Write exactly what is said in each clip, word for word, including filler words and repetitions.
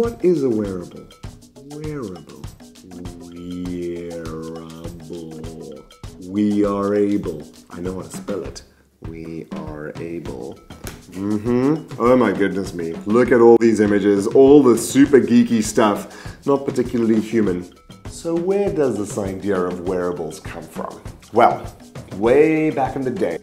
what is a wearable? Wearable. Wearable. We are able. I know how to spell it. We are able. Mm-hmm. Oh my goodness me. Look at all these images, all the super geeky stuff. Not particularly human. So where does this idea of wearables come from? Well, way back in the day,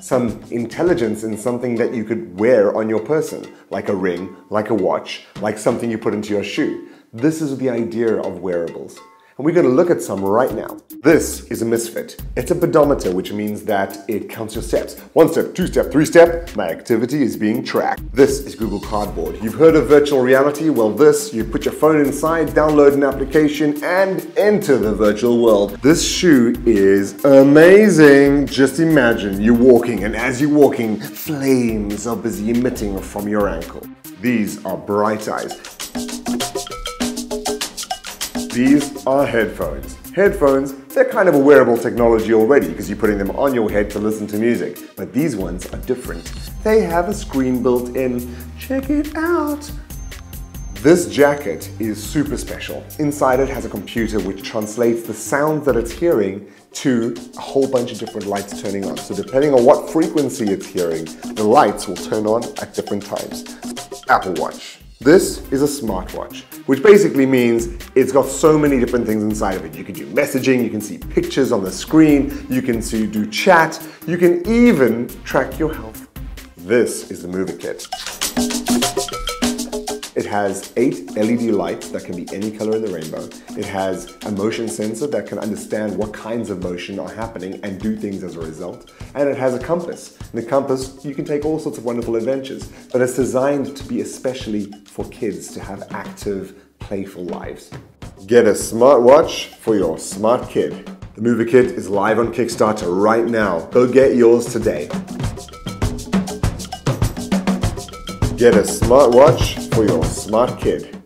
some intelligence in something that you could wear on your person, like a ring, like a watch, like something you put into your shoe. This is the idea of wearables. And we're going to look at some right now. This is a misfit. It's a pedometer, which means that it counts your steps. One step, two step, three step. My activity is being tracked. This is Google Cardboard. You've heard of virtual reality? Well, this, you put your phone inside, download an application, and enter the virtual world. This shoe is amazing. Just imagine you're walking, and as you're walking, flames are busy emitting from your ankle. These are bright eyes. These are headphones. Headphones, they're kind of a wearable technology already because you're putting them on your head to listen to music. But these ones are different. They have a screen built in. Check it out. This jacket is super special. Inside it has a computer which translates the sound that it's hearing to a whole bunch of different lights turning on. So depending on what frequency it's hearing, the lights will turn on at different times. Apple Watch. This is a smartwatch, which basically means it's got so many different things inside of it. You can do messaging, you can see pictures on the screen, you can see, do chat, you can even track your health. This is the Movea Kit. It has eight L E D lights that can be any color in the rainbow. It has a motion sensor that can understand what kinds of motion are happening and do things as a result. And it has a compass. In the compass, you can take all sorts of wonderful adventures, but it's designed to be especially for kids to have active, playful lives. Get a smartwatch for your smart kid. The Movea Kit is live on Kickstarter right now. Go get yours today. Get a smartwatch for your smart kid.